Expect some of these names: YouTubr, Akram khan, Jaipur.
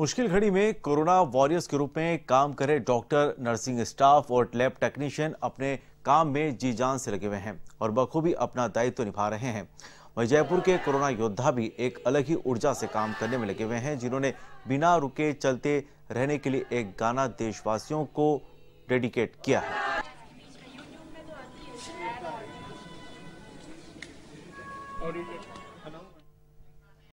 मुश्किल घड़ी में कोरोना वॉरियर्स के रूप में काम करे डॉक्टर, नर्सिंग स्टाफ और लैब टेक्नीशियन अपने काम में जी जान से लगे हुए हैं और बखूबी अपना दायित्व निभा रहे हैं। वहीं जयपुर के कोरोना योद्धा भी एक अलग ही ऊर्जा से काम करने में लगे हुए हैं, जिन्होंने बिना रुके चलते रहने के लिए एक गाना देशवासियों को डेडिकेट किया है। और